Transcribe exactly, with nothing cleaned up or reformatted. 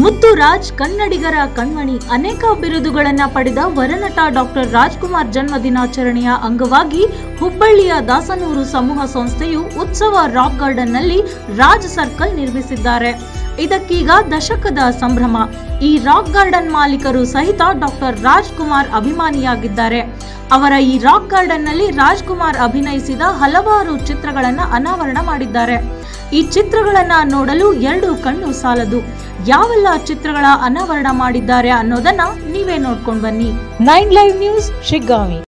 ಮುತ್ತುರಾಜ್ ಕನ್ನಡಿಗರ ಕಣ್ಮಣಿ ಅನೇಕ ಬಿರುದುಗಳನ್ನು ಪಡೆದ ವರನಟ ಡಾಕ್ಟರ್ ರಾಜ್ಕುಮಾರ್ ಜನ್ಮದಿನಾಚರಣೆಯ ಅಂಗವಾಗಿ ಹುಬ್ಬಳ್ಳಿಯ ದಾಸನೂರು ಸಮೂಹ ಸಂಸ್ಥೆಯು ಉತ್ಸವ ರಾಕ್ ಗಾರ್ಡನ್ನಲ್ಲಿ ರಾಜ್ ಸರ್ಕಲ್ ನಿರ್ಮಿಸಿದ್ದಾರೆ। ಇದಕ್ಕೀಗ ದಶಕದ ಸಂಭ್ರಮ। ಈ ರಾಕ್ ಗಾರ್ಡನ್ ಮಾಲೀಕರು ಸಹಿತ ಡಾಕ್ಟರ್ ರಾಜ್ಕುಮಾರ್ ಅಭಿಮಾನಿಯಾಗಿದ್ದಾರೆ। ಅವರ ಈ ರಾಕ್ ಗಾರ್ಡನ್ನಲ್ಲಿ ರಾಜ್ಕುಮಾರ್ ಅಭಿನಯಿಸಿದ ಹಲವಾರು ಚಿತ್ರಗಳನ್ನು ಅನಾವರಣ ಮಾಡಿದ್ದಾರೆ। ಈ ಚಿತ್ರಗಳನ್ನು ನೋಡಲು ಎರಡು ಕಣ್ಣು ಸಾಲದು। ಯಾವೆಲ್ಲ ಚಿತ್ರಗಳ ಅನಾವರಣ ಮಾಡಿದ್ದಾರೆ ಅನ್ನೋದನ್ನ ನೀವೇ ನೋಡ್ಕೊಂಡು ಬನ್ನಿ। Nine live news Shiggavi.